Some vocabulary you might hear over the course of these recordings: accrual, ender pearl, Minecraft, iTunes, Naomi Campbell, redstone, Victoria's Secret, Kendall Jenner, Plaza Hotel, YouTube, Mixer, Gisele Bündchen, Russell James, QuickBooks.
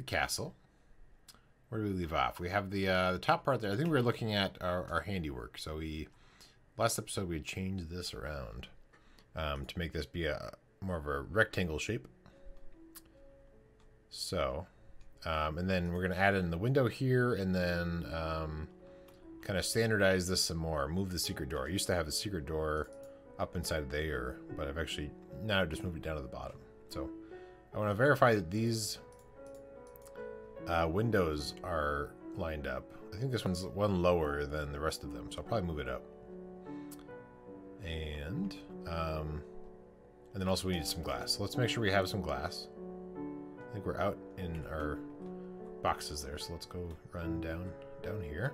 the castle. Where do we leave off? We have the top part there. I think we were looking at our handiwork. So we, last episode, we had changed this around to make this be a more of a rectangle shape. So, and then we're going to add in the window here and then kind of standardize this some more. Move the secret door. I used to have the secret door up inside there, but I've actually, now I've just moved it down to the bottom. So I want to verify that these windows are lined up. I think this one's one lower than the rest of them, so I'll probably move it up. And then also we need some glass. So let's make sure we have some glass. I think we're out in our boxes there, so let's go run down here.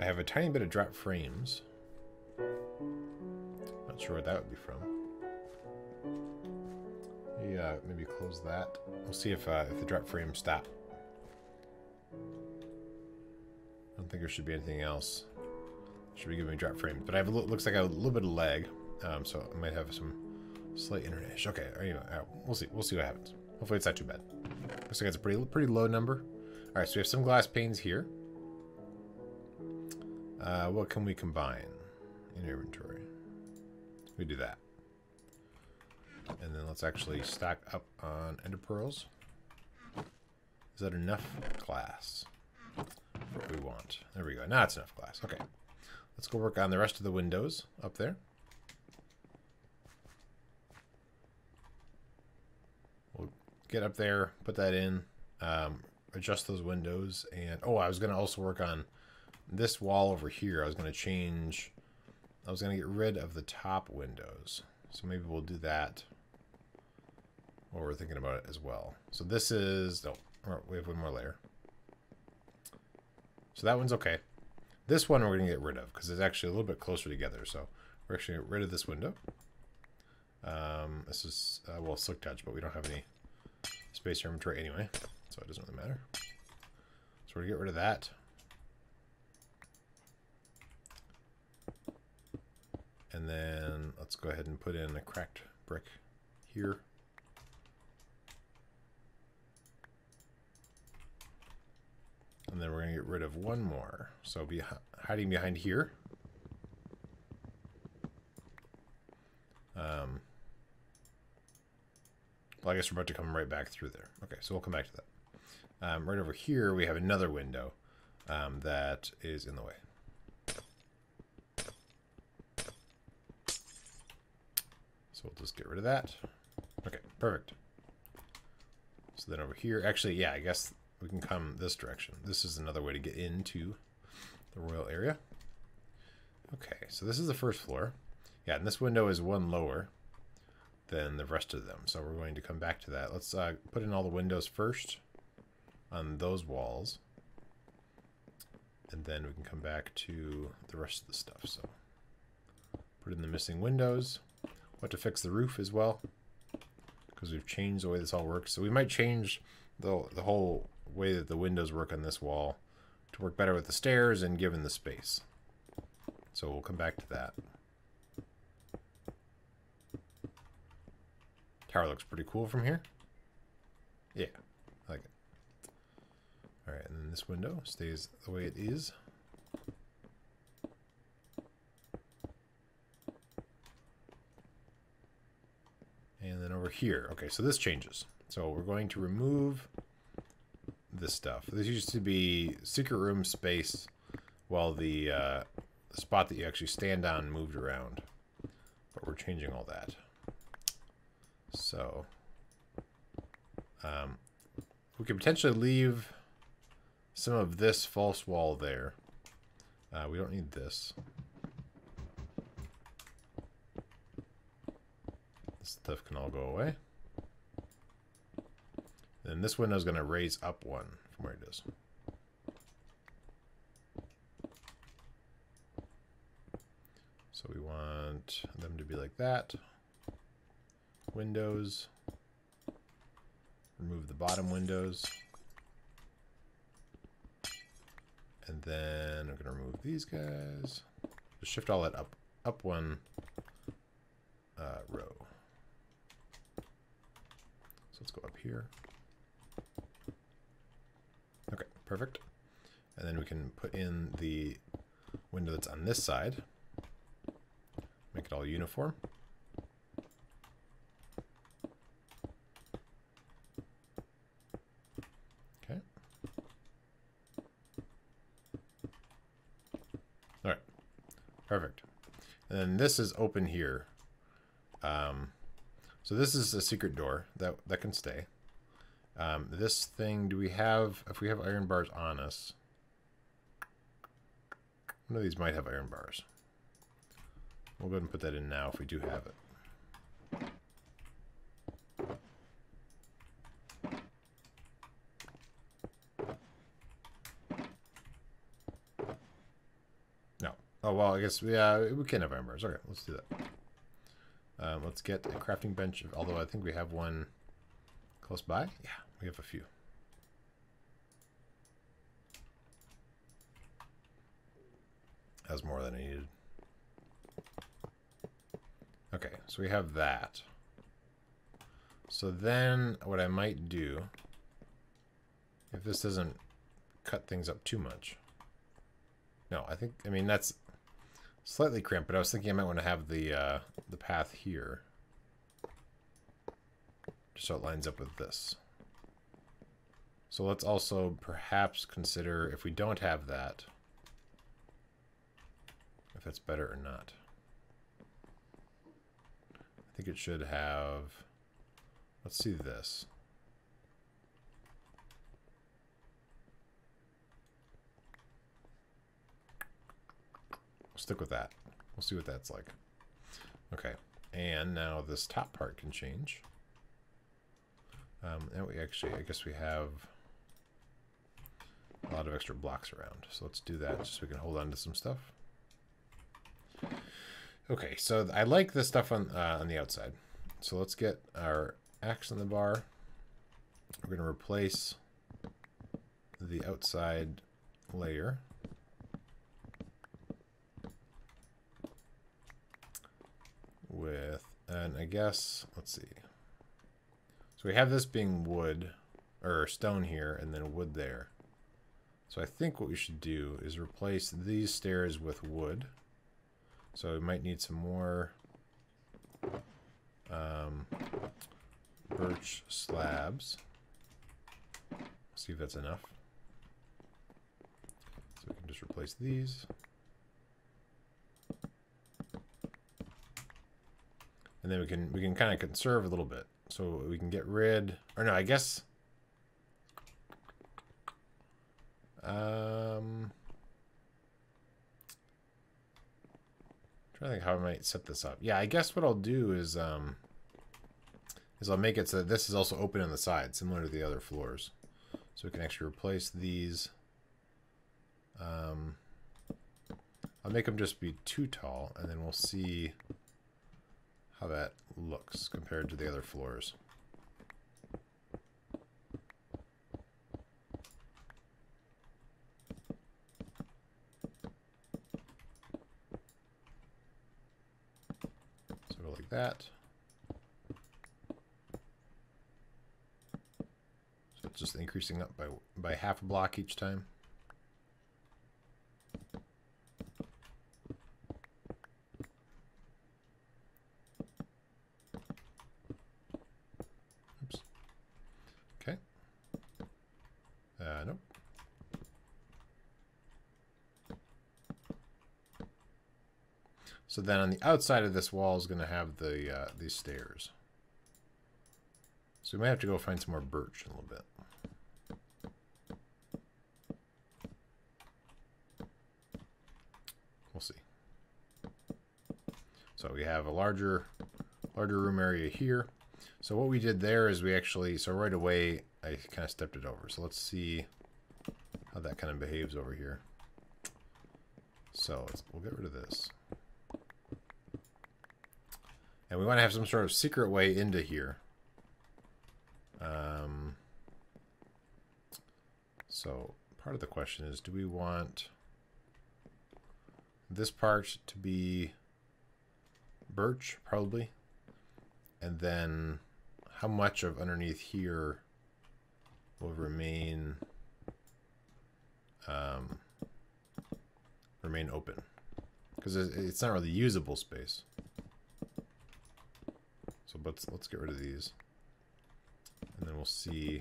I have a tiny bit of drop frames. Not sure where that would be from. Yeah, maybe close that. We'll see if the drop frames stop. I don't think there should be anything else. Should be giving me drop frames, but I have a looks like I have a little bit of lag, so I might have some slight internet issue. Okay, anyway, we'll see. We'll see what happens. Hopefully, it's not too bad. Looks like it's a pretty low number. All right, so we have some glass panes here. What can we combine in inventory? We do that. And then let's actually stock up on ender pearls. Is that enough glass for what we want? There we go. Now it's enough glass. Okay. Let's go work on the rest of the windows up there. We'll get up there, put that in, adjust those windows. And, oh, I was going to also work on this wall over here. I was going to change, I was going to get rid of the top windows. So maybe we'll do that while we're thinking about it as well. So this is, no, we have one more layer. So that one's okay. This one we're going to get rid of because it's actually a little bit closer together. So we're actually going to get rid of this window. This is, well, slick touch, but we don't have any space or inventory anyway. So it doesn't really matter. So we're going to get rid of that. And then let's go ahead and put in a cracked brick here. And then we're going to get rid of one more. So be hiding behind here. Well, I guess we're about to come right back through there. Okay, so we'll come back to that. Right over here, we have another window that is in the way. We'll just get rid of that. Okay, perfect. So then over here, actually, yeah, I guess we can come this direction. This is another way to get into the royal area. Okay, so this is the first floor. Yeah, and this window is one lower than the rest of them. So we're going to come back to that. Let's put in all the windows first on those walls. And then we can come back to the rest of the stuff. So put in the missing windows. What to fix the roof as well, because we've changed the way this all works. So we might change the whole way that the windows work on this wall to work better with the stairs and given the space. So we'll come back to that. Tower looks pretty cool from here. Yeah, I like it. All right, and then this window stays the way it is. And then over here, okay, so this changes. So we're going to remove this stuff. This used to be secret room space while the spot that you actually stand on moved around. But we're changing all that. So we could potentially leave some of this false wall there. We don't need this. Stuff can all go away. Then this window is going to raise up one from where it is. So we want them to be like that. Windows. Remove the bottom windows. And then I'm going to remove these guys. Just shift all that up one row. Let's go up here. Okay, perfect. And then we can put in the window that's on this side. Make it all uniform. Okay. All right, perfect. And then this is open here. So this is a secret door that can stay. This thing, if we have iron bars on us, one of these might have iron bars. We'll go ahead and put that in now if we do have it. No. Oh, well, I guess, yeah, we can have iron bars. Okay, let's do that. Let's get a crafting bench, although I think we have one close by. Yeah, we have a few. That was more than I needed. Okay, so we have that. So then what I might do, if this doesn't cut things up too much. No, I mean, that's slightly cramped, but I was thinking I might want to have the path here. Just so it lines up with this. So let's also perhaps consider if we don't have that, if that's better or not. I think it should have, let's see this. We'll stick with that. We'll see what that's like. Okay, and now this top part can change. And we actually, I guess we have a lot of extra blocks around. So let's do that just so we can hold on to some stuff. Okay, so I like this stuff on the outside. So let's get our axe on the bar. We're going to replace the outside layer with, and I guess, let's see. So we have this being wood, or stone here, and then wood there. So I think what we should do is replace these stairs with wood. So we might need some more birch slabs. See if that's enough. So we can just replace these. And then we can kind of conserve a little bit. So we can get rid, or no, I guess. I think how I might set this up. Yeah, I guess what I'll do is I'll make it so that this is also open on the side, similar to the other floors. So we can actually replace these. I'll make them just be too tall, and then we'll see how that looks compared to the other floors. That. So it's just increasing up by half a block each time. Oops. Okay. Nope. So then on the outside of this wall is going to have the these stairs. So we might have to go find some more birch in a little bit. We'll see. So we have a larger room area here. So what we did there is we actually, so right away I kind of stepped it over. So let's see how that kind of behaves over here. So we'll get rid of this. And we want to have some sort of secret way into here. So part of the question is, do we want this part to be birch, probably? And then how much of underneath here will remain open, because it's not really usable space. So let's get rid of these, and then we'll see.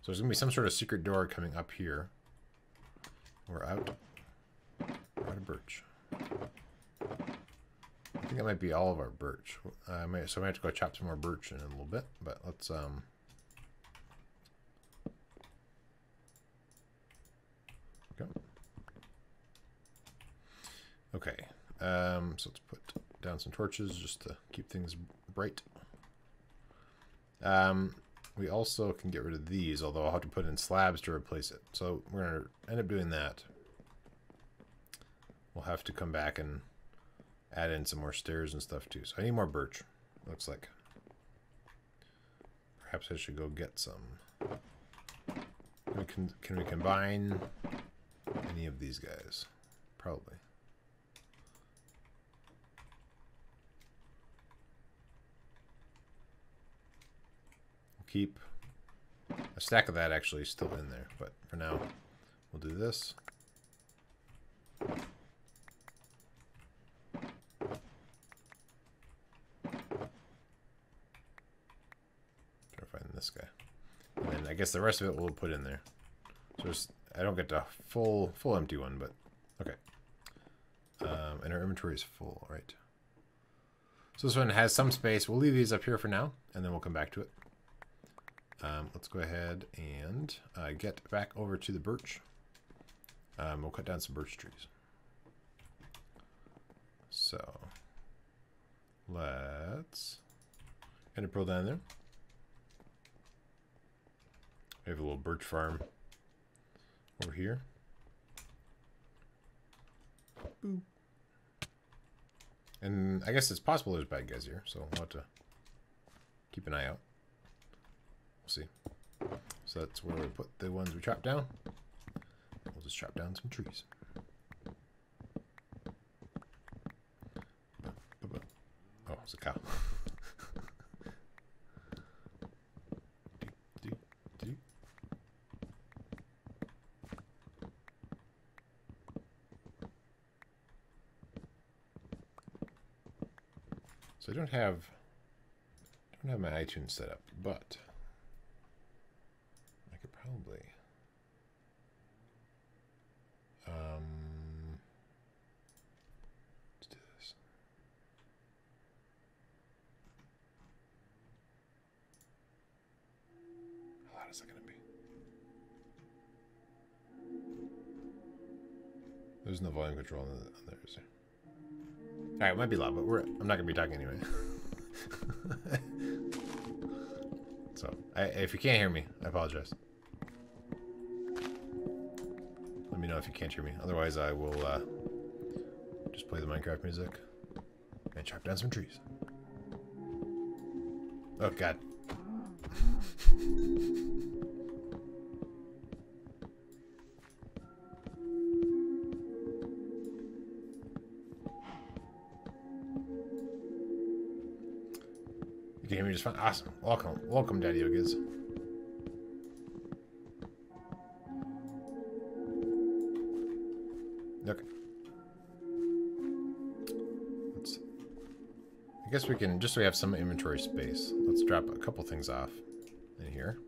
So there's gonna be some sort of secret door coming up here. We're out. We're out of birch. I think that might be all of our birch. So I might have to go chop some more birch in a little bit. But let's Okay, so let's put down some torches just to keep things bright. We also can get rid of these, although I'll have to put in slabs to replace it. So we're going to end up doing that. We'll have to come back and add in some more stairs and stuff too. So I need more birch, looks like. Perhaps I should go get some. Can we combine any of these guys? Probably. Keep a stack of that actually still in there, but for now we'll do this. Try to find this guy, and then I guess the rest of it we'll put in there. So I don't get the full empty one, but okay. And our inventory is full. All right. So this one has some space. We'll leave these up here for now, and then we'll come back to it. Let's go ahead and get back over to the birch. We'll cut down some birch trees. So let's kind of pull down there. We have a little birch farm over here. Boop. And I guess it's possible there's bad guys here, so we'll have to keep an eye out. See, so that's where we put the ones we chopped down. We'll just chop down some trees. Oh, it's a cow. So I don't have my iTunes set up, but. Let's do this. How loud is it going to be? There's no volume control on there, is there? All right, it might be loud, but I'm not going to be talking anyway. So, if you can't hear me, I apologize. Let me know if you can't hear me. Otherwise, I will just play the Minecraft music and chop down some trees. Oh, God. You can hear me just fine. Awesome. Welcome. Welcome, Daddy Yogas. I guess we can, just so we have some inventory space, let's drop a couple things off in here.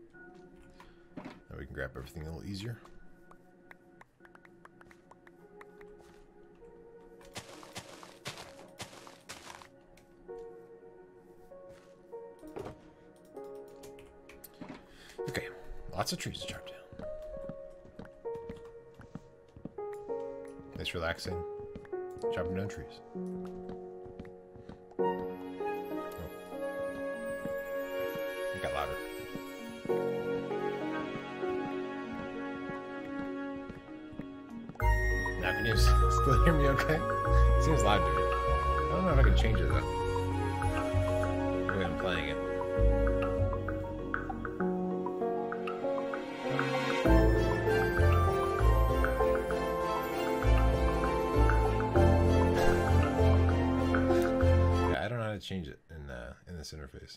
Now we can grab everything a little easier. Okay, lots of trees to chop down. Nice relaxing, chopping down trees. Still hear me okay? It seems loud to me. I don't know if I can change it though. The way I'm playing it. Yeah, I don't know how to change it in this interface.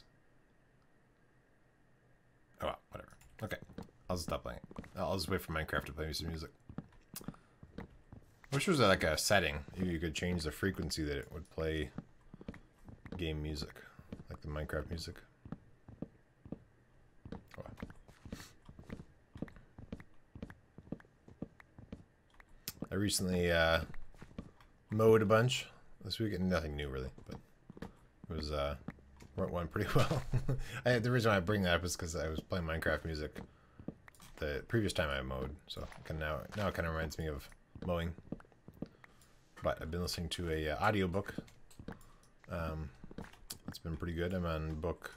Okay, I'll just stop playing it. I'll just wait for Minecraft to play me some music. I wish there was like a setting you could change the frequency that it would play game music, like the Minecraft music. Oh. I recently mowed a bunch this week, and nothing new really, but it was went pretty well. The reason why I bring that up is because I was playing Minecraft music the previous time I mowed, so now it kind of reminds me of mowing. But I've been listening to a audiobook. It's been pretty good. I'm on book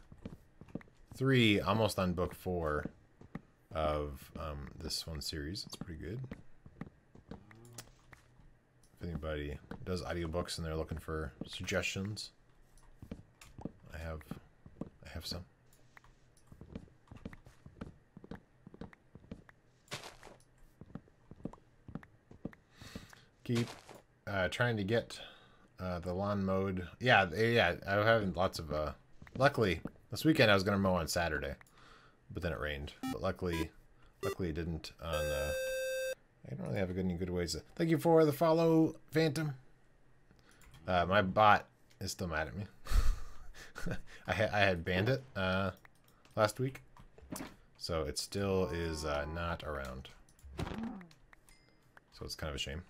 3, almost on book 4 of this one series. It's pretty good. If anybody does audiobooks and they're looking for suggestions, I have some. Keep trying to get the lawn mowed. Yeah, I'm having lots of luckily this weekend I was gonna mow on Saturday, but then it rained. But luckily it didn't on I don't really have any good ways to... Thank you for the follow, Phantom. My bot is still mad at me. I had banned it last week, so it still is not around, so it's kind of a shame.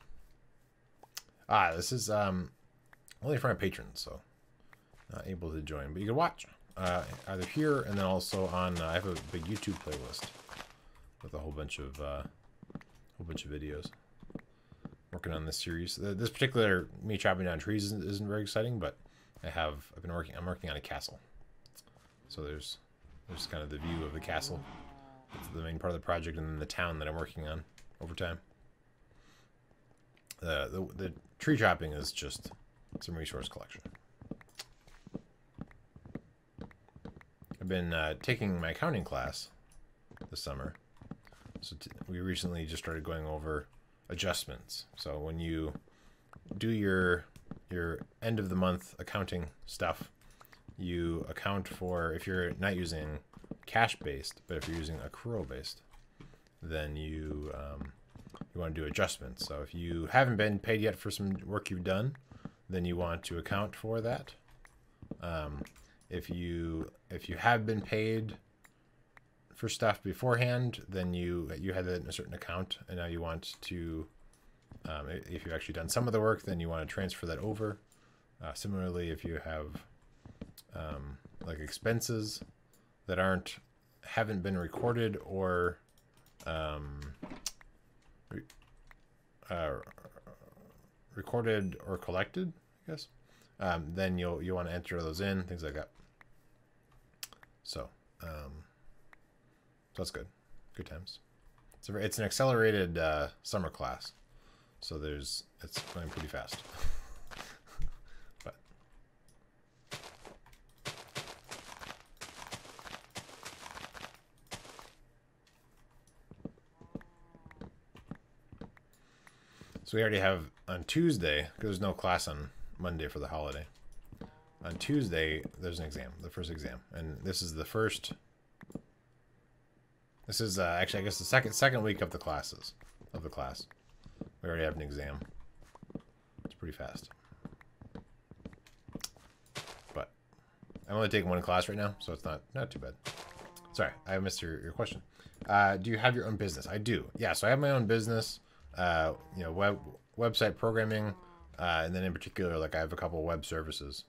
This is only for my patrons, so not able to join, but you can watch either here and then also on I have a big YouTube playlist with a whole bunch of videos. Working on this series, this particular me chopping down trees isn't very exciting, but I'm working on a castle. So there's kind of the view of the castle. It's the main part of the project, and then the town that I'm working on over time. The tree chopping is just some resource collection. I've been taking my accounting class this summer. So we recently just started going over adjustments. So when you do your end of the month accounting stuff, you account for, if you're not using cash based, but if you're using accrual based, then you you want to do adjustments. So if you haven't been paid yet for some work you've done, then you want to account for that. If you have been paid for stuff beforehand, then you had that in a certain account, and now you want to... if you've actually done some of the work, then you want to transfer that over. Similarly, if you have like expenses that haven't been recorded or recorded or collected, I guess, then you want to enter those in, things like that. So that's good. Good times. So it's an accelerated summer class. So it's going pretty fast. But so we already have on Tuesday, because there's no class on Monday for the holiday. On Tuesday, there's an exam, the first exam, and this is the first. This is actually, I guess, the second week of the classes of the class. We already have an exam. It's pretty fast. But I'm only taking one class right now, so it's not too bad. Sorry, I missed your question. Do you have your own business? I do. Yeah, so I have my own business. You know, website programming, and then in particular, like I have a couple of web services,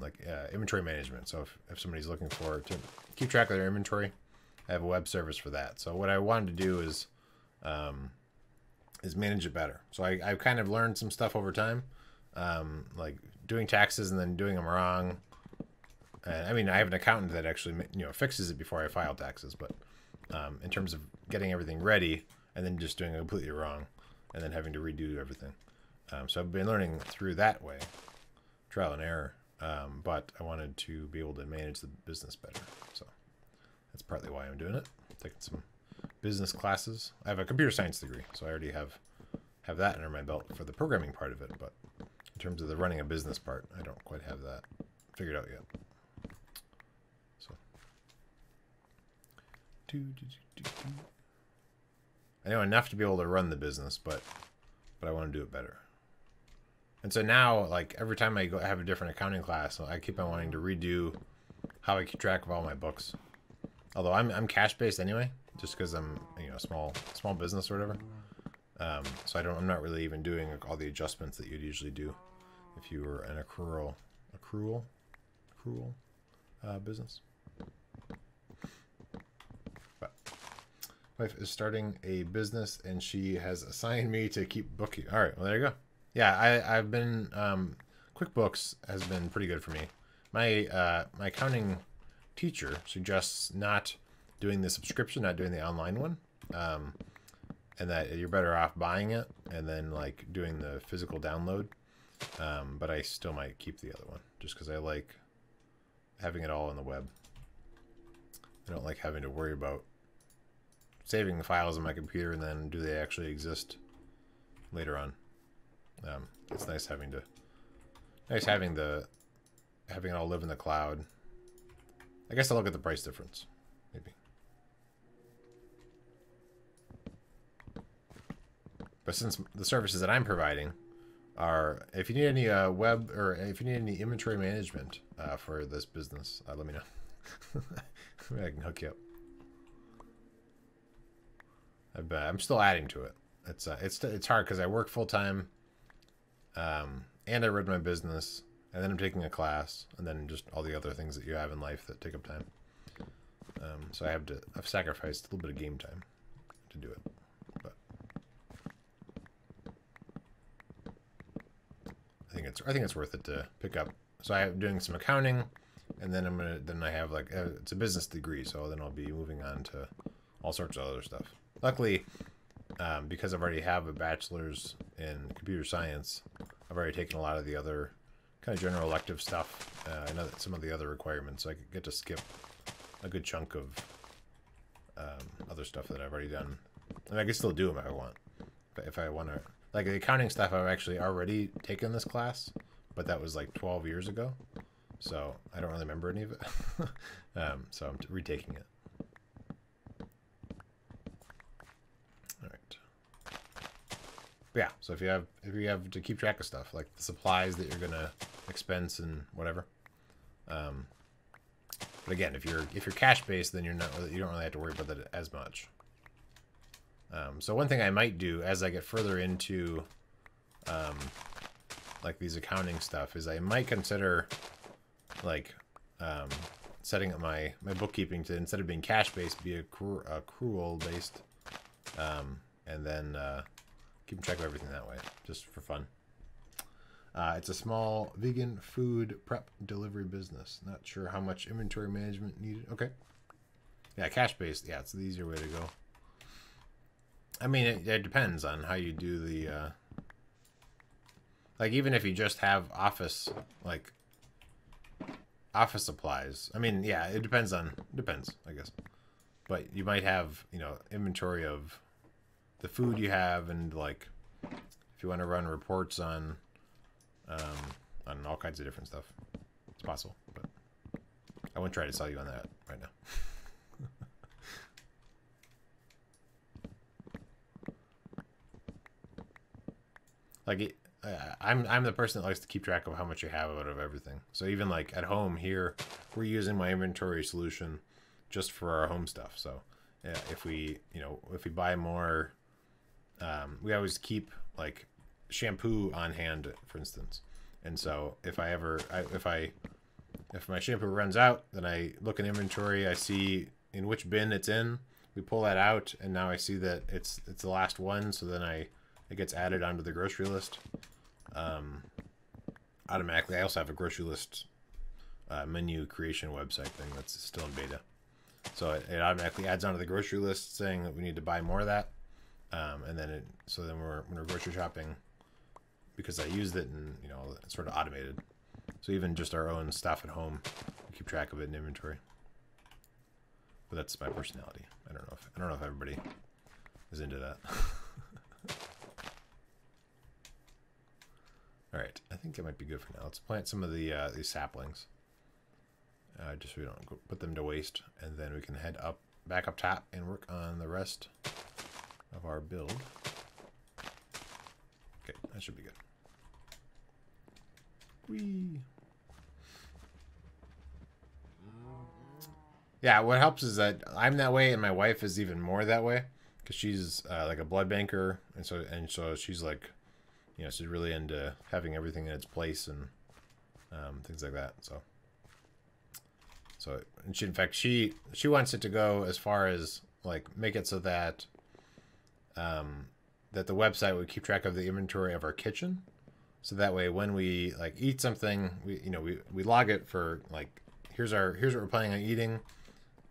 like inventory management. So if somebody's looking to keep track of their inventory, I have a web service for that. So what I wanted to do is manage it better. So I've kind of learned some stuff over time, like doing taxes and then doing them wrong. And I mean, I have an accountant that actually, you know, fixes it before I file taxes, but in terms of getting everything ready and then just doing it completely wrong and then having to redo everything. So I've been learning through that way, trial and error, but I wanted to be able to manage the business better. So that's partly why I'm doing it. Taking some business classes. I have a computer science degree, so I already have that under my belt for the programming part of it, but in terms of the running a business part, I don't quite have that figured out yet. So I know enough to be able to run the business, but I want to do it better. And so now, like, every time I go, I have a different accounting class, so I keep on wanting to redo how I keep track of all my books. Although I'm cash-based anyway, just because I'm, you know, small business or whatever. So I'm not really even doing all the adjustments that you'd usually do if you were an accrual business. But my wife is starting a business, and she has assigned me to keep booking. All right, well, there you go. Yeah, I've been, QuickBooks has been pretty good for me. My, my accounting teacher suggests not doing the subscription, not doing the online one. And that you're better off buying it and then like doing the physical download. But I still might keep the other one just because I like having it all on the web. I don't like having to worry about saving the files on my computer and then do they actually exist later on. It's nice having to, having it all live in the cloud. I guess I'll look at the price difference, maybe. But since the services that I'm providing are, if you need any web, or if you need any inventory management for this business, let me know. I can hook you up. I'm still adding to it. It's hard because I work full time, and I run my business, and then I'm taking a class, and then just all the other things that you have in life that take up time. So I've sacrificed a little bit of game time to do it. But I think it's worth it to pick up. So I'm doing some accounting, and then I have like it's a business degree, so then I'll be moving on to all sorts of other stuff. Luckily. Because I've already have a bachelor's in computer science, I've already taken a lot of the other kind of general elective stuff and some of the other requirements. So I could get to skip a good chunk of other stuff that I've already done. And I can still do them if I want. But if I want to, like the accounting stuff, I've actually already taken this class, but that was like 12 years ago. So I don't really remember any of it. So I'm retaking it. Yeah, so if you have to keep track of stuff like the supplies that you're gonna expense and whatever, but again, if you're cash based, then you don't really have to worry about that as much. So one thing I might do as I get further into like these accounting stuff is I might consider like setting up my bookkeeping to, instead of being cash based, be accrual based, and then. Keep track of everything that way, just for fun. It's a small vegan food prep delivery business. Not sure how much inventory management needed. Okay. Yeah, cash-based. Yeah, it's the easier way to go. I mean, it depends on how you do the... like, even if you just have office, like, office supplies. I mean, yeah, it depends on... Depends, I guess. But you might have, you know, inventory of... the food you have, and like if you want to run reports on all kinds of different stuff, it's possible, but I wouldn't try to sell you on that right now. Like I'm the person that likes to keep track of how much you have out of everything. So even like at home here, we're using my inventory solution just for our home stuff. So yeah, if we buy more. We always keep like shampoo on hand, for instance, and so if my shampoo runs out, then I look in inventory, I see in which bin it's in, we pull that out, and now I see that it's the last one, so then it gets added onto the grocery list automatically. I also have a grocery list menu creation website thing that's still in beta, so it automatically adds onto the grocery list saying that we need to buy more of that. And then when we're grocery shopping, because I used it, and you know, it's sort of automated. So even just our own stuff at home, we keep track of it in inventory. But that's my personality. I don't know if everybody is into that. All right, I think that might be good for now. Let's plant some of the these saplings, just so we don't put them to waste, and then we can head up back up top and work on the rest of our build. Okay, that should be good. Whee. Yeah, what helps is that I'm that way and my wife is even more that way, because she's like a blood banker, and so she's like, you know, she's really into having everything in its place and things like that. So and she, in fact, she wants it to go as far as like make it so that that the website would keep track of the inventory of our kitchen, so that way when we like eat something, we, you know, we log it for like, here's what we're planning on eating,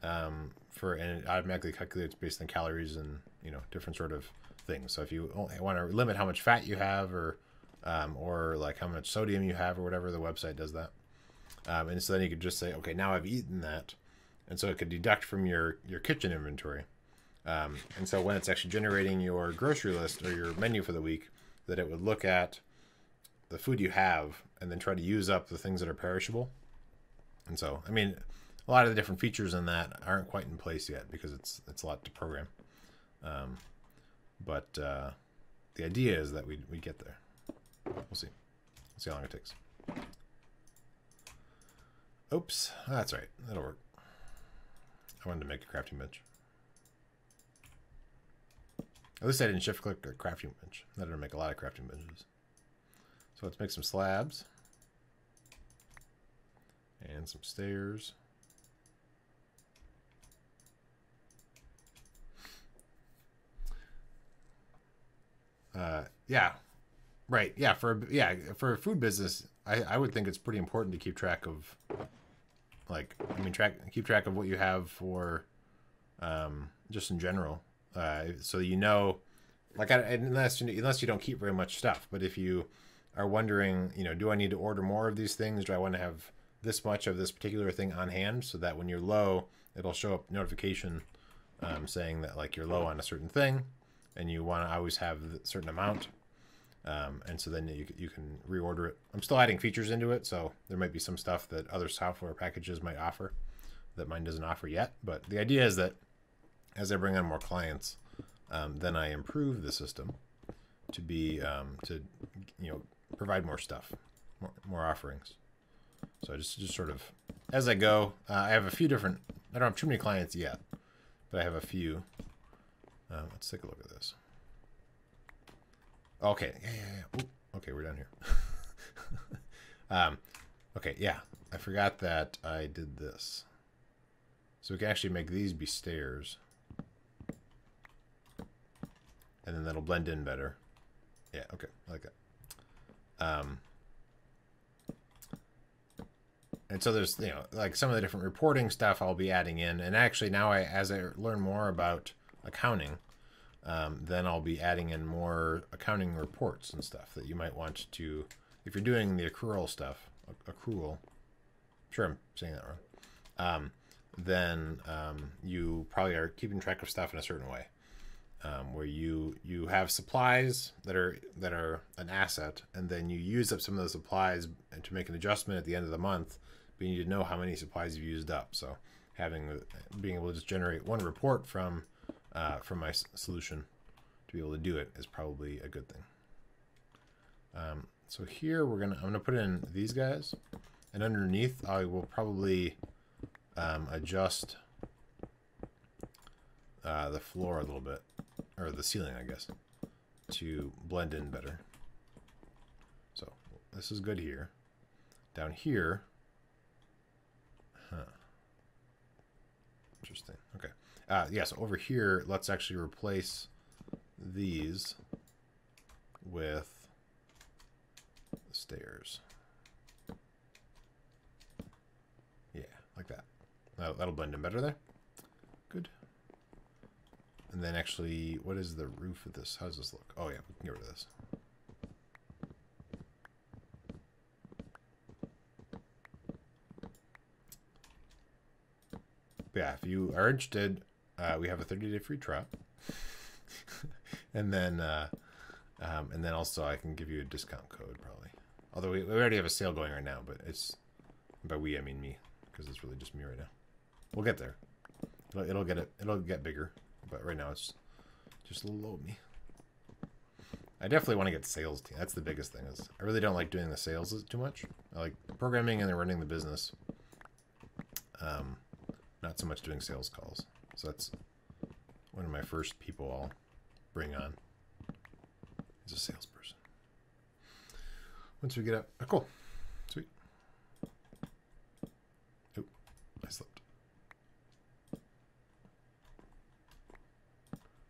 and it automatically calculates based on calories and, you know, different sort of things. So if you want to limit how much fat you have, or like how much sodium you have or whatever, the website does that. And so then you could just say, okay, now I've eaten that, and so it could deduct from your kitchen inventory. And so when it's actually generating your grocery list or your menu for the week, that it would look at the food you have and then try to use up the things that are perishable. And so, I mean, a lot of the different features in that aren't quite in place yet because it's a lot to program. But the idea is that we get there. We'll see. Let's see how long it takes. Oops, that's right. That'll work. I wanted to make a crafting bench. At least I didn't shift click a crafting bench. That'll make a lot of crafting benches. So let's make some slabs. And some stairs. Yeah, right. Yeah, for a food business, I would think it's pretty important to keep track of, like, I mean, keep track of what you have for, just in general. So you know, like, unless you don't keep very much stuff. But if you are wondering, you know, do I need to order more of these things? Do I want to have this much of this particular thing on hand, so that when you're low, it'll show up notification saying that like you're low on a certain thing, and you want to always have a certain amount, and so then you can reorder it. I'm still adding features into it, so there might be some stuff that other software packages might offer that mine doesn't offer yet. But the idea is that as I bring on more clients, then I improve the system to be to, you know, provide more stuff, more offerings. So just sort of as I go, I have a few different, I don't have too many clients yet, but I have a few. Let's take a look at this. Okay. Yeah. Ooh, okay. We're down here. Okay. Yeah. I forgot that I did this. So we can actually make these be stairs, and then that'll blend in better. Yeah. Okay. I like that. And so there's, you know, like some of the different reporting stuff I'll be adding in. And actually now as I learn more about accounting, then I'll be adding in more accounting reports and stuff that you might want to, if you're doing the accrual stuff, I'm sure I'm saying that wrong, then you probably are keeping track of stuff in a certain way, where you have supplies that are an asset, and then you use up some of those supplies to make an adjustment at the end of the month. But you need to know how many supplies you've used up. So being able to just generate one report from my solution to be able to do it is probably a good thing. So here I'm gonna put in these guys, and underneath I will probably adjust the floor a little bit, or the ceiling, I guess, to blend in better. So this is good here. Down here. Huh. Interesting. Okay. Yeah, so over here, let's actually replace these with stairs. Yeah, like that. That'll blend in better there. Good. And then actually, what is the roof of this? How does this look? Oh yeah, we can get rid of this. But yeah, if you are interested, we have a 30-day free trial, and then also I can give you a discount code probably. Although we already have a sale going right now, but it's by we I mean me, because it's really just me right now. We'll get there. It'll get bigger, but right now it's just a little low of me. I definitely want to get sales team. That's the biggest thing. Is I really don't like doing the sales too much. I like programming and then running the business. Not so much doing sales calls. So that's one of my first people I'll bring on. Is a salesperson. Once we get up, oh, cool, sweet. Oh, I slipped.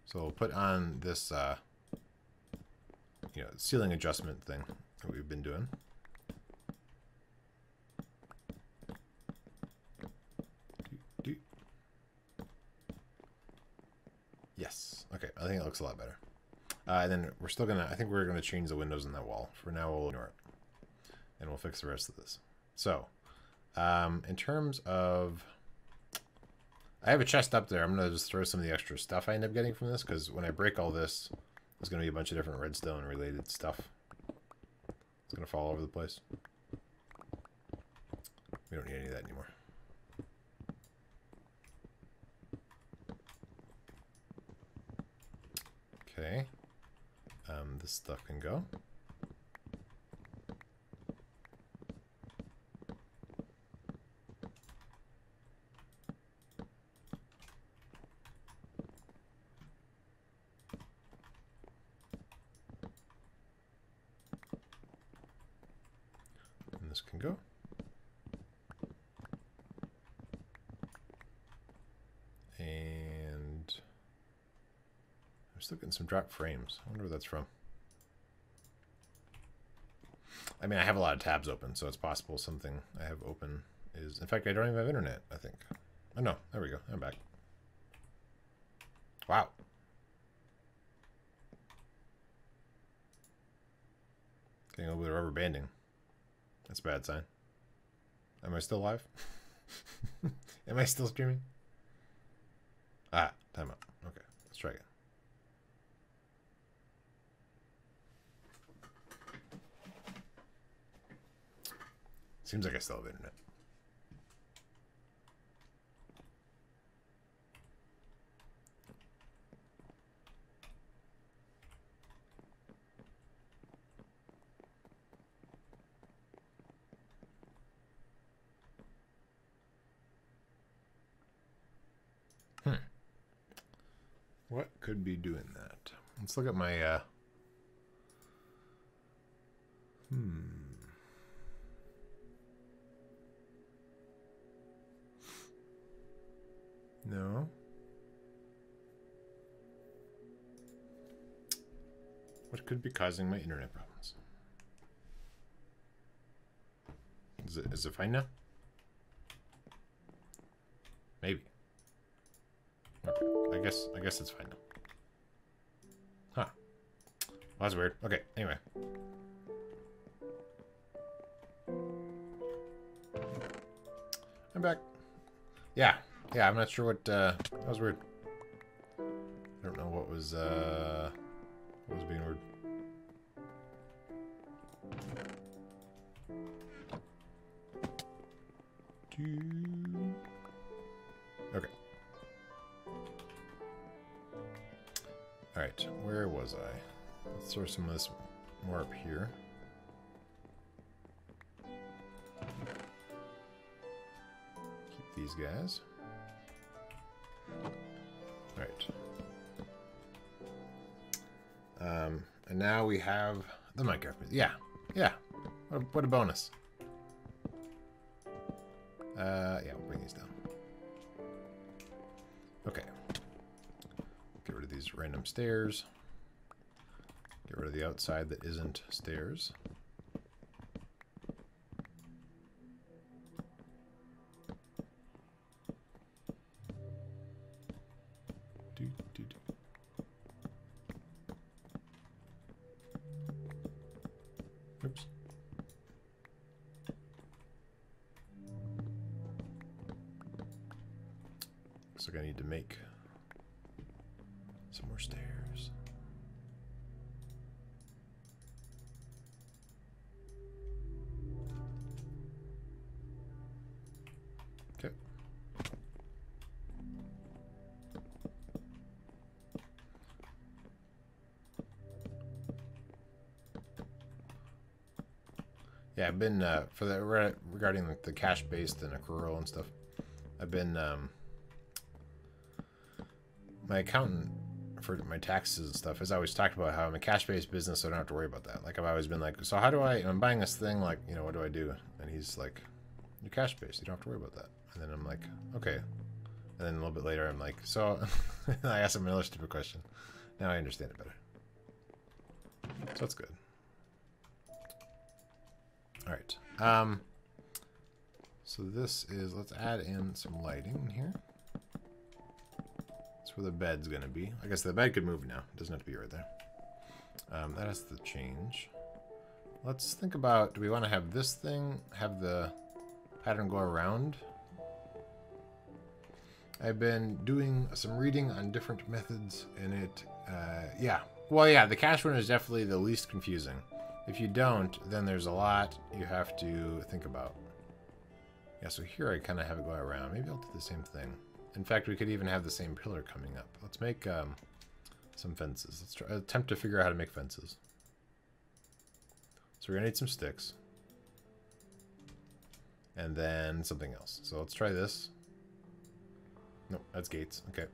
So we'll put on this, you know, ceiling adjustment thing that we've been doing. Yes. Okay. I think it looks a lot better. And then we're still gonna, I think we're gonna change the windows in that wall. For now, we'll ignore it, and we'll fix the rest of this. So, in terms of, I have a chest up there. I'm gonna just throw some of the extra stuff I end up getting from this, because when I break all this, there's gonna be a bunch of different redstone related stuff. It's gonna fall all over the place. We don't need any of that anymore. Okay, this stuff can go. And this can go. Still getting some drop frames. I wonder where that's from. I mean, I have a lot of tabs open, so it's possible something I have open is... In fact, I don't even have internet, I think. Oh, no. There we go. I'm back. Wow. Getting a little bit of rubber banding. That's a bad sign. Am I still live? Am I still streaming? Ah, timeout. Okay, let's try again. Seems like I still have internet. What could be doing that? Let's look at my, No. What could be causing my internet problems? Is it fine now? Maybe. Okay. I guess it's fine now. Huh. Well, that's weird. Okay. Anyway. I'm back. Yeah. Yeah, I'm not sure what, that was weird. I don't know what was being weird. Okay. Alright, where was I? Let's throw some of this more up here. Keep these guys. Right. And now we have the Minecraft. Yeah. Yeah. What a bonus. Yeah, we'll bring these down. Okay. Get rid of these random stairs. Get rid of the outside that isn't stairs. Yeah, I've been for the regarding like the cash-based and accrual and stuff. I've been my accountant for my taxes and stuff has always talked about how I'm a cash-based business, so I don't have to worry about that. Like I've always been like, so how do I'm buying this thing, like, you know, what do I do? And he's like, you're cash-based, you don't have to worry about that. And then I'm like, okay. And then a little bit later, I'm like, so I asked him another stupid question. Now I understand it better. So that's good. All right. So this is, let's add in some lighting in here. That's where the bed's going to be. I guess the bed could move now. It doesn't have to be right there. That has to change. Let's think about, do we want to have this thing, have the pattern go around? I've been doing some reading on different methods, and it, yeah. Well, yeah, the cash one is definitely the least confusing. If you don't, then there's a lot you have to think about. Yeah, so here I kind of have it go around. Maybe I'll do the same thing. In fact, we could even have the same pillar coming up. Let's make some fences. Let's try, attempt to figure out how to make fences. So we're going to need some sticks. And then something else. So let's try this. No, that's gates. Okay.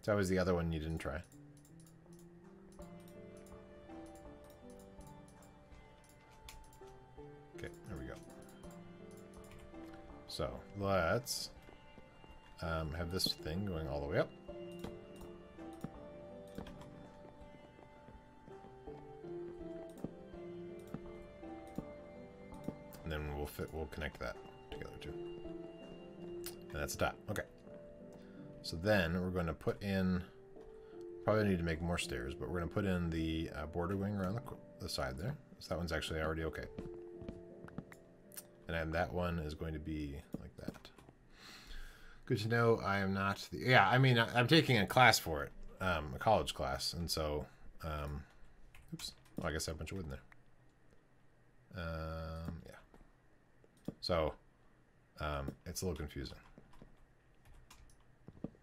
It's always the other one you didn't try. Okay, there we go. So, let's have this thing going all the way up. And then we'll connect that together too. And that's the top. Okay. So then we're going to put in, probably need to make more stairs, but we're going to put in the border going around the side there. So that one's actually already okay. And then that one is going to be like that. Good to know I am not the, yeah, I mean, I'm taking a class for it, a college class. And so, oops, oh, I guess I have a bunch of wood in there. Yeah. So it's a little confusing.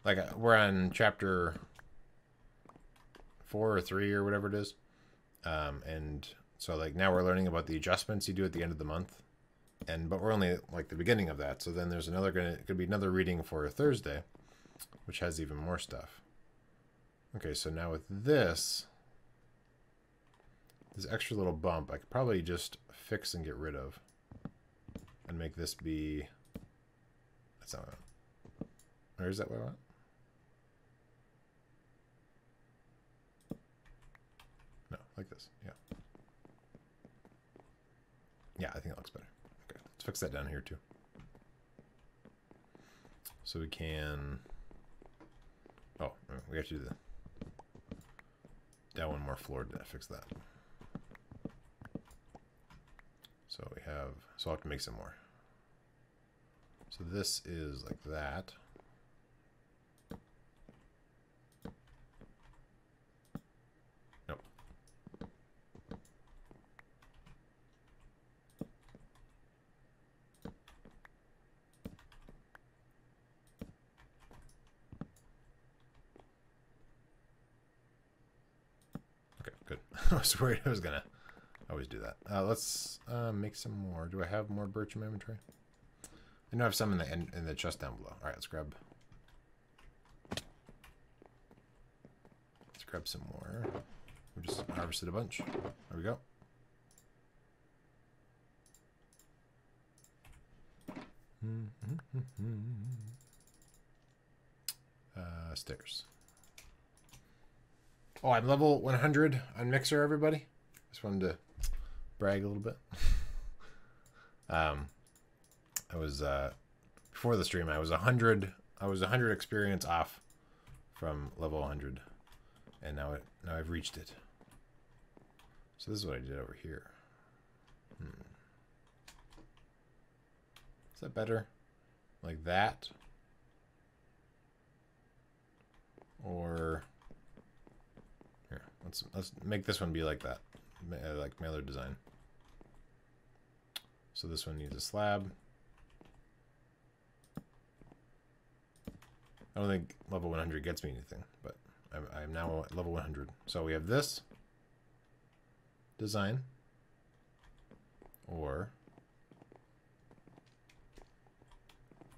Like, we're on chapter 4 or 3 or whatever it is. And so, like, now we're learning about the adjustments you do at the end of the month. But we're only, like, the beginning of that. So then there's another, could be another reading for Thursday, which has even more stuff. Okay, so now with this extra little bump, I could probably just fix and get rid of. And make this be, that's not what I want. Or is that what I want? Like this, yeah. Yeah, I think it looks better. Okay, let's fix that down here too. So we can, oh, we have to do the, down one more floor to fix that. So we have, so I'll have to make some more. So this is like that. I was worried I was gonna always do that. Let's make some more. Do I have more birch in my inventory? I know I have some in the chest down below. All right, let's grab some more. We just harvested a bunch. There we go. Stairs. Oh, I'm level 100 on Mixer, everybody. Just wanted to brag a little bit. I was before the stream. I was 100 experience off from level 100, and now I've reached it. So this is what I did over here. Is that better? Like that, or? Let's make this one be like that, like my other design. So this one needs a slab. I don't think level 100 gets me anything, but I'm now at level 100. So we have this design, or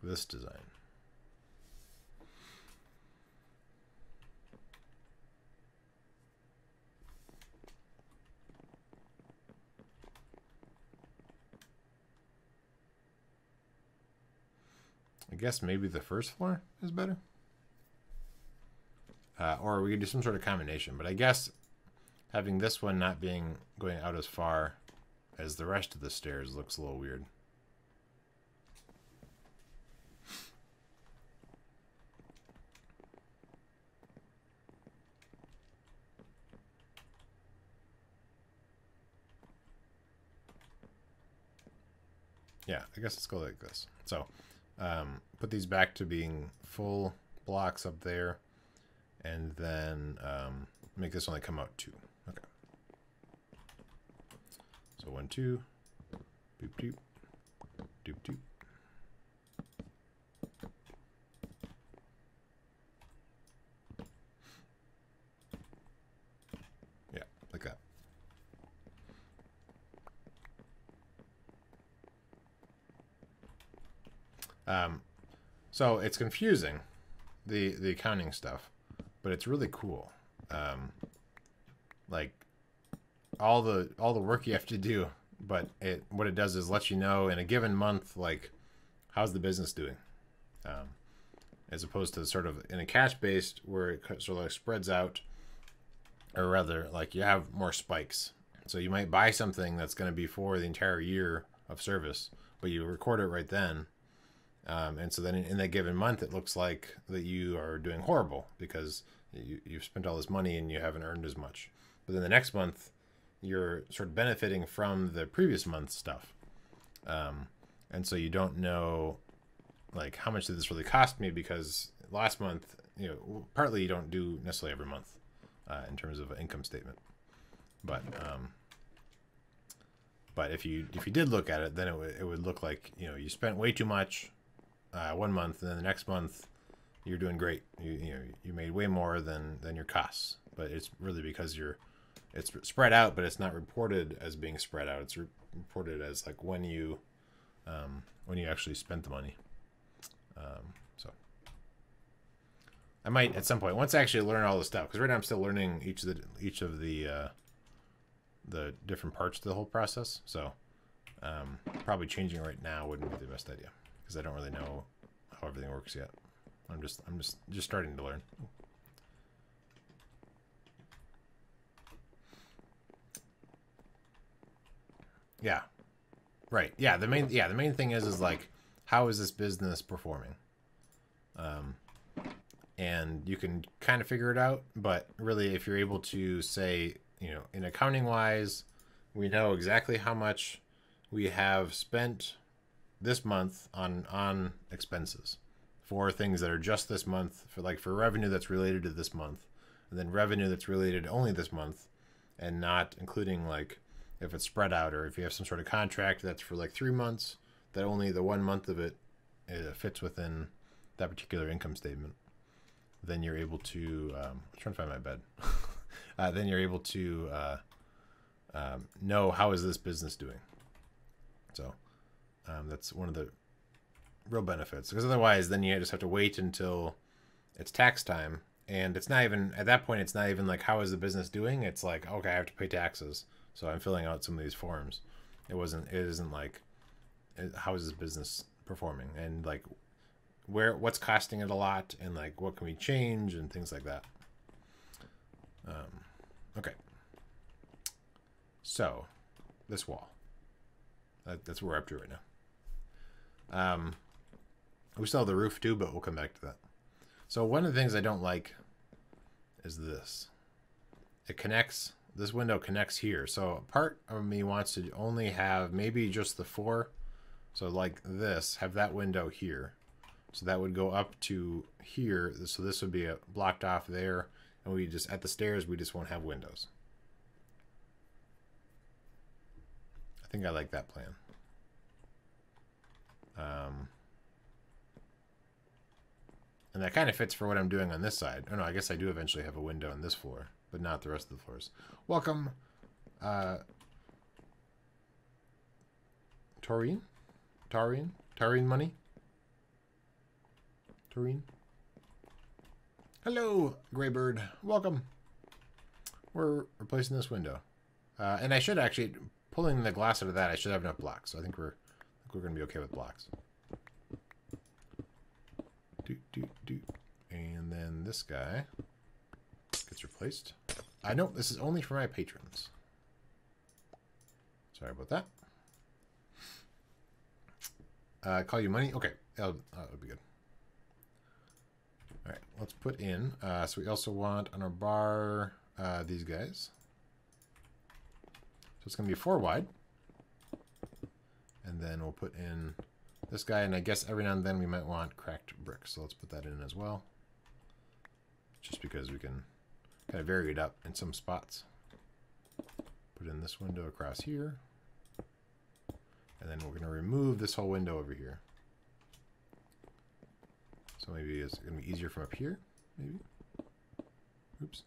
this design. I guess maybe the first floor is better. Or we could do some sort of combination, but I guess having this one not being going out as far as the rest of the stairs looks a little weird. Yeah, I guess let's go like this. So put these back to being full blocks up there, and then make this only come out 2. Okay. So 1, 2, doop doop, doop doop. Yeah, like that. So it's confusing, the accounting stuff, but it's really cool. Like all the work you have to do, but what it does is lets you know in a given month, like, how's the business doing, as opposed to sort of in a cash based where it sort of like spreads out, or rather like you have more spikes. So you might buy something that's going to be for the entire year of service, but you record it right then. And so then in that given month, it looks like that you are doing horrible because you've spent all this money and you haven't earned as much. But then the next month, you're sort of benefiting from the previous month's stuff. And so you don't know, like, how much did this really cost me? Because last month, you know, partly you don't do necessarily every month in terms of an income statement. But if you did look at it, then it would look like, you know, you spent way too much 1 month, and then the next month you're doing great. You made way more than your costs, but it's really because it's spread out, but it's not reported as being spread out. It's reported as like when you actually spent the money. So I might at some point, once I actually learn all the stuff, because right now I'm still learning each of the different parts of the whole process. So probably changing right now wouldn't be the best idea, because I don't really know how everything works yet. I'm just starting to learn. Yeah. Right. Yeah, the main thing is like, how is this business performing? And you can kind of figure it out, but really if you're able to say, you know, in accounting wise, we know exactly how much we have spent this month on expenses for things that are just this month, for revenue that's related to this month, and then revenue that's related only this month, and not including, like, if it's spread out, or if you have some sort of contract that's for like 3 months, that only the 1 month of it fits within that particular income statement, then you're able to I'm trying to find my bed. Then you're able to know how is this business doing. So that's one of the real benefits, because otherwise then you just have to wait until it's tax time, and it's not even at that point, it's not even like how is the business doing, it's like, okay, I have to pay taxes, so I'm filling out some of these forms. It isn't like how is this business performing, and like what's costing it a lot, and like what can we change and things like that. Okay, so this wall, that's where we're up to right now. We still have the roof too, but we'll come back to that. So one of the things I don't like is this. It connects, this window connects here. So part of me wants to only have maybe just the 4. So like this, have that window here. So that would go up to here. So this would be blocked off there. And we just, at the stairs, we just won't have windows. I think I like that plan. And that kind of fits for what I'm doing on this side. Oh no, I guess I do eventually have a window on this floor, but not the rest of the floors. Welcome, Taurine? Taurine money? Tareen. Hello, Greybird. Welcome. We're replacing this window. And I should actually, pulling the glass out of that, I should have enough blocks. So I think we're going to be okay with blocks. Doot, doot, doot. And then this guy gets replaced. I know this is only for my patrons. Sorry about that. Call you money? Okay, that'll be good. All right, let's put in. So we also want on our bar these guys. So it's going to be 4 wide. And then we'll put in this guy. And I guess every now and then we might want cracked bricks. So let's put that in as well. Just because we can kind of vary it up in some spots. Put in this window across here. And then we're going to remove this whole window over here. So maybe it's going to be easier from up here, maybe. Oops.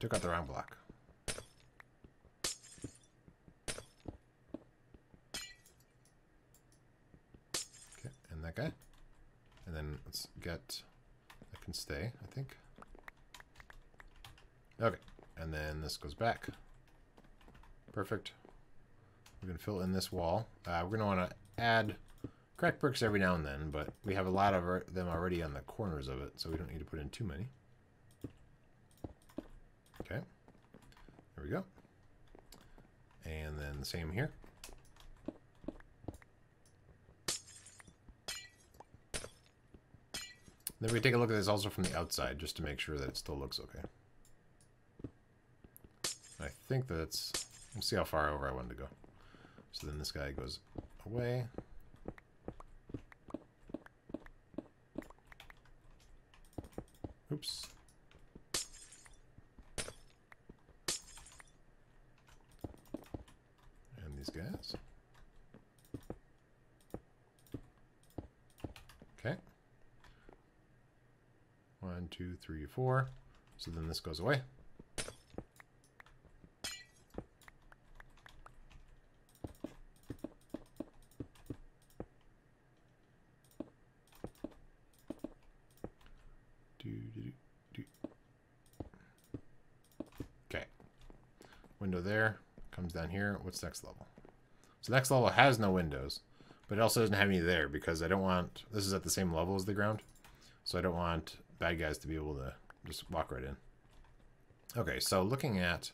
Took out the wrong block. Okay, and that guy. And then let's get, that can stay, I think. Okay, and then this goes back. Perfect. We're going to fill in this wall. We're going to want to add cracked bricks every now and then, but we have a lot of them already on the corners of it, so we don't need to put in too many. Okay. There we go. And then the same here. Then we take a look at this also from the outside, just to make sure that it still looks okay. I think that's... We'll see how far over I wanted to go. So then this guy goes away. Oops. And these guys. Okay. 1, 2, 3, 4. So then this goes away. Window there, comes down here. What's next level? So next level has no windows, but it also doesn't have any there because I don't want, this is at the same level as the ground, so I don't want bad guys to be able to just walk right in. Okay, so looking at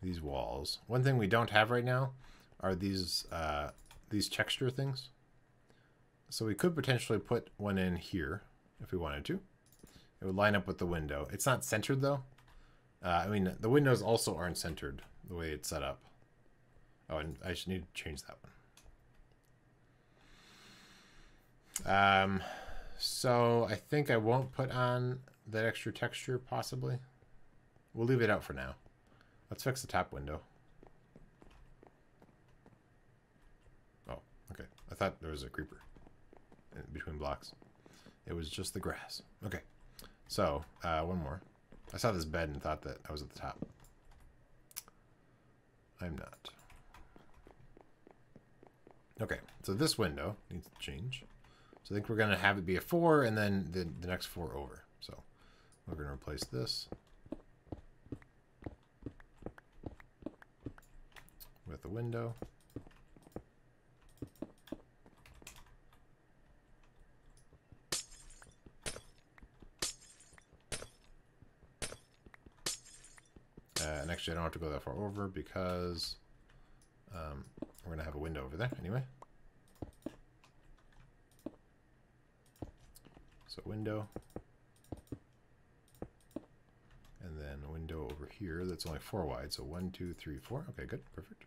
these walls, one thing we don't have right now are these texture things. So we could potentially put one in here if we wanted to. It would line up with the window. It's not centered though. I mean, the windows also aren't centered the way it's set up. Oh, and I should need to change that one. So I think I won't put on that extra texture, possibly. We'll leave it out for now. Let's fix the top window. Oh, okay. I thought there was a creeper in between blocks. It was just the grass. Okay. So, one more. I saw this bed and thought that I was at the top. I'm not. Okay, so this window needs to change. So I think we're going to have it be a 4 and then the next 4 over. So we're going to replace this with a window. And actually, I don't have to go that far over because we're going to have a window over there anyway. So window. And then a window over here that's only 4 wide. So 1, 2, 3, 4. Okay, good. Perfect.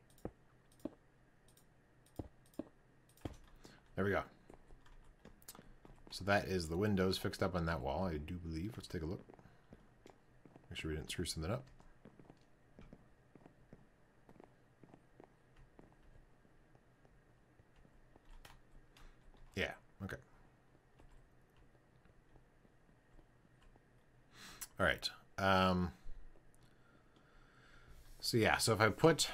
There we go. So that is the windows fixed up on that wall, I do believe. Let's take a look. Make sure we didn't screw something up. All right. So yeah, so if I put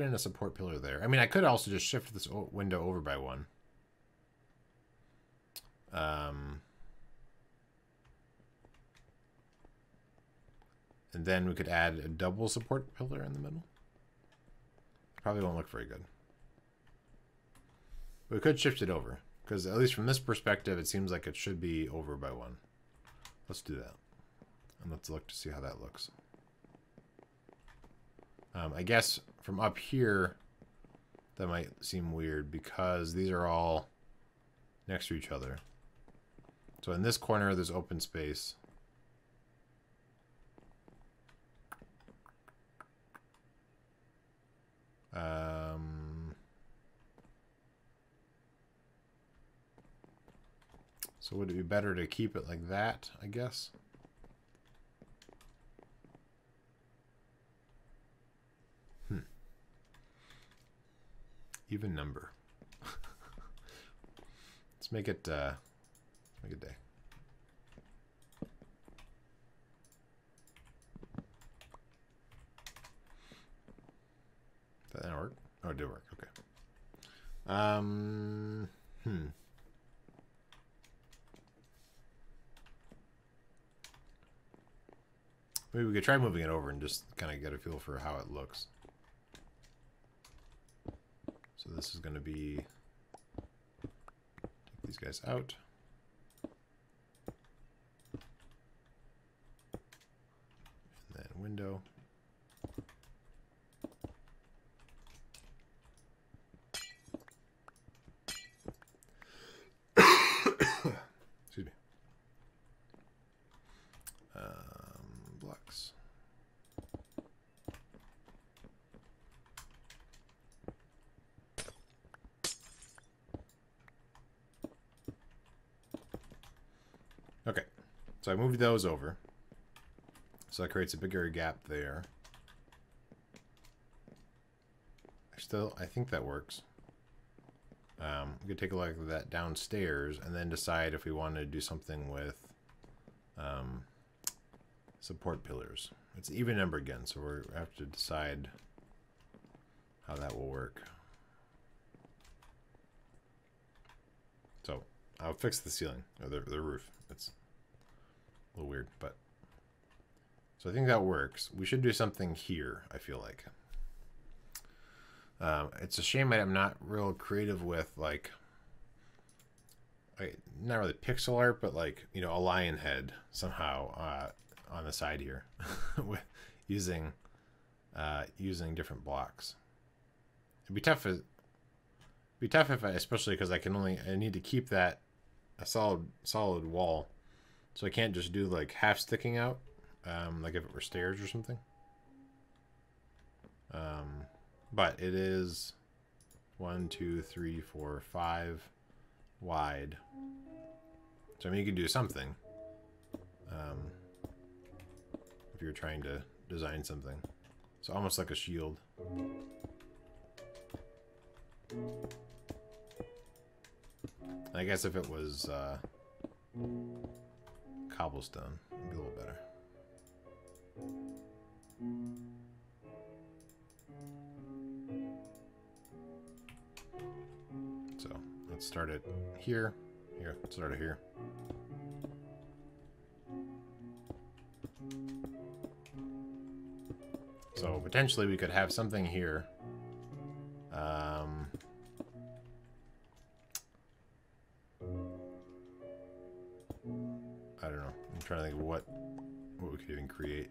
in a support pillar there, I mean, I could also just shift this window over by 1. And then we could add a double support pillar in the middle. Probably won't look very good. But we could shift it over, because at least from this perspective, it seems like it should be over by one. Let's do that. And let's look to see how that looks. I guess from up here, that might seem weird because these are all next to each other. So in this corner, there's open space. So would it be better to keep it like that, I guess? Even number. Let's make it day. Did that work? Oh, it did work. Okay. Maybe we could try moving it over and just kind of get a feel for how it looks. So this is going to be, take these guys out. And then window. Excuse me. Blocks. Okay, so I moved those over. So that creates a bigger gap there. I think that works. We could take a look at that downstairs and then decide if we wanted to do something with support pillars. It's an even number again, so we have to decide how that will work. So I'll fix the ceiling, or the roof. It's a little weird, but... So I think that works. We should do something here, I feel like. It's a shame that I'm not real creative with, like... Not really pixel art, but like, you know, a lion head somehow on the side here. with using different blocks. It'd be tough, if I... Especially because I can only... I need to keep that... a solid wall, so I can't just do like half sticking out, like if it were stairs or something. But it is 1, 2, 3, 4, 5 wide, so I mean you can do something if you're trying to design something. So almost like a shield. I guess if it was cobblestone, it'd be a little better. So let's start it here. Start it here. So potentially we could have something here. I don't know. I'm trying to think of what we could even create.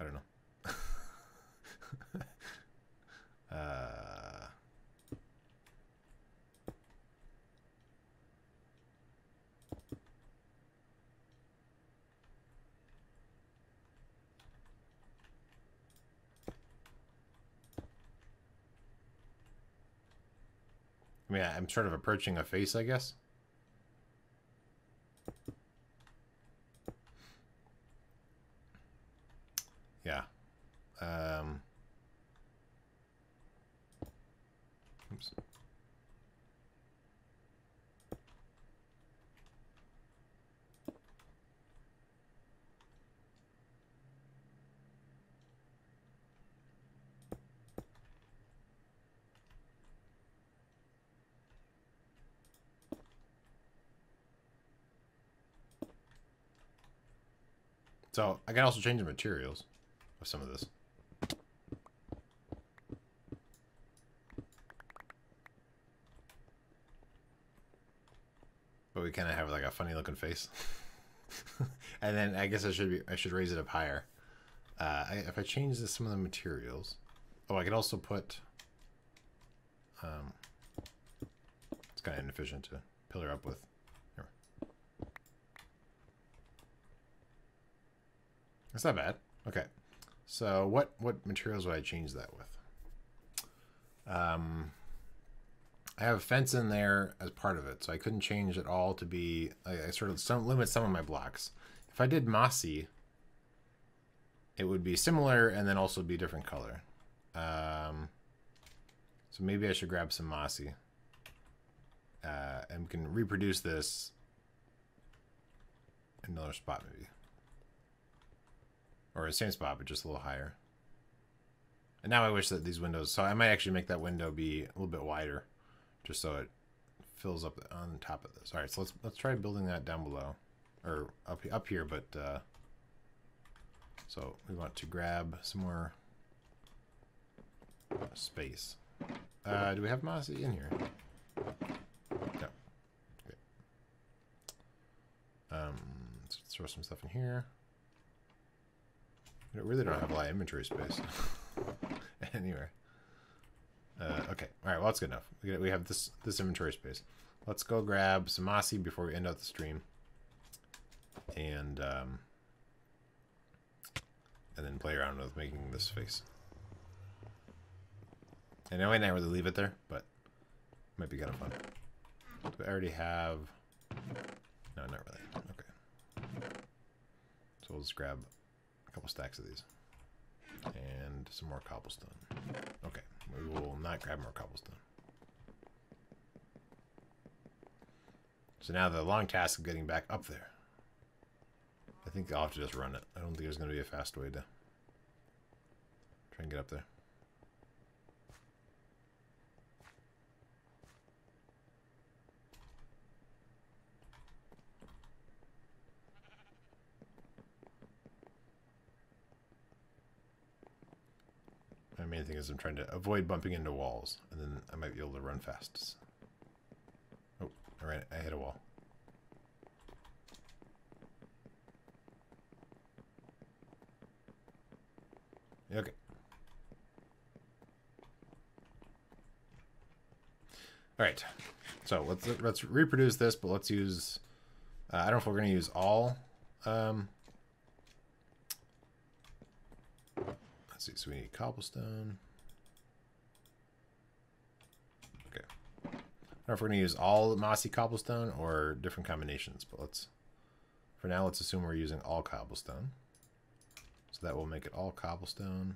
I don't know. I mean, I'm sort of approaching a face, I guess. Yeah. Oops. So I can also change the materials of some of this. But we kind of have like a funny looking face. And then I guess I should raise it up higher. If I change some of the materials, oh, I could also put. It's kind of inefficient to pillar up with. Here. That's not bad. Okay, so what materials would I change that with? I have a fence in there as part of it, so I couldn't change it all to be, I sort of limit some of my blocks. If I did mossy, it would be similar and then also be different color. So maybe I should grab some mossy. And we can reproduce this in another spot maybe. Or the same spot, but just a little higher. And now I wish that these windows, so I might actually make that window be a little bit wider. Just so it fills up on top of this. All right, so let's try building that down below, or up here. But so we want to grab some more space. Do we have mossy in here? No. Okay. Let's throw some stuff in here. I really don't have a lot of inventory space anywhere. Okay, all right, well, that's good enough. We have this inventory space. Let's go grab some mossy before we end out the stream. And then play around with making this face. And I might not really leave it there, but it might be kind of fun. Do I already have... No, not really. Okay. So we'll just grab a couple stacks of these. And some more cobblestone. Okay, we will not grab more cobblestone. So now the long task of getting back up there. I think I'll have to just run it. I don't think there's going to be a fast way to try and get up there. My main thing is I'm trying to avoid bumping into walls, and then I might be able to run fast. Oh, I hit a wall. Okay. All right. So let's reproduce this, but let's use. I don't know if we're going to use all. Let's see, so we need cobblestone. Okay. I don't know if we're going to use all mossy cobblestone or different combinations, but let's, for now, let's assume we're using all cobblestone. So that will make it all cobblestone.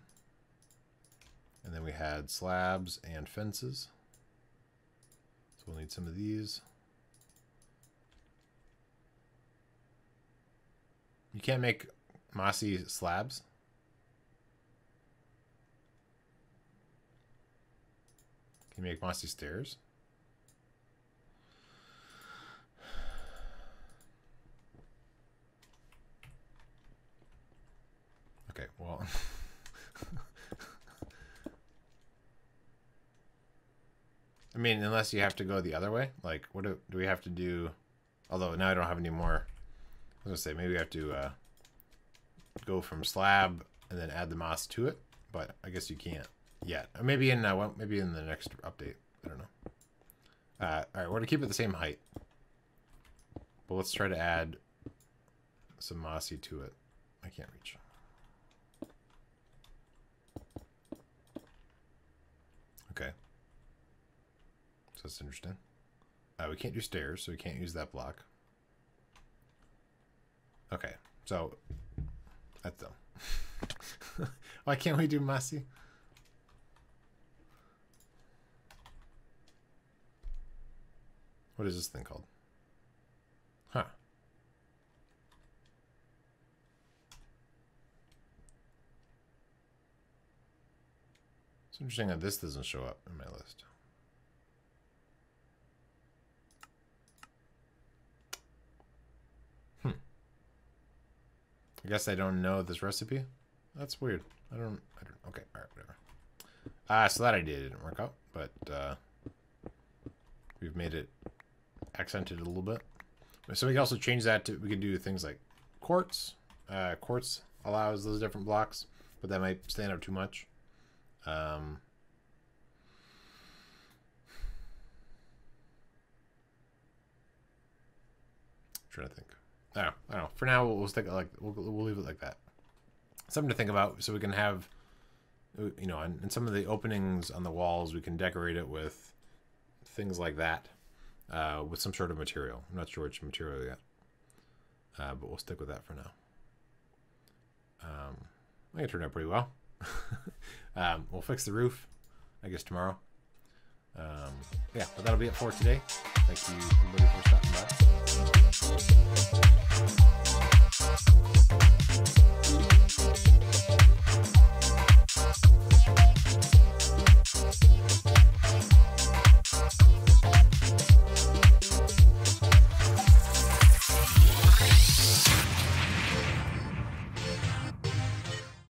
And then we had slabs and fences. So we'll need some of these. You can't make mossy slabs. Can you make mossy stairs? Okay, well. I mean, unless you have to go the other way. Like, what do we have to do? Although, now I don't have any more. I was going to say, maybe we have to go from slab and then add the moss to it. But I guess you can't. Yeah, maybe in the next update. I don't know. All right, we're gonna keep it the same height, but let's try to add some mossy to it. I can't reach. Okay. So that's interesting. We can't do stairs, so we can't use that block. Okay, so that's dumb. Why can't we do mossy? What is this thing called? Huh. It's interesting that this doesn't show up in my list. I guess I don't know this recipe. That's weird. I don't. Okay, all right, whatever. So that idea didn't work out, but we've made it accented a little bit. So we can also change that to, we can do things like quartz. Quartz allows those different blocks, but that might stand out too much. Trying to think. I don't know. For now, we'll stick like we'll leave it like that. Something to think about, so we can have, you know, and some of the openings on the walls, we can decorate it with things like that, with some sort of material. I'm not sure which material yet, but we'll stick with that for now. I think it turned out pretty well. We'll fix the roof, I guess, tomorrow. Yeah, but that'll be it for today. Thank you everybody for stopping by.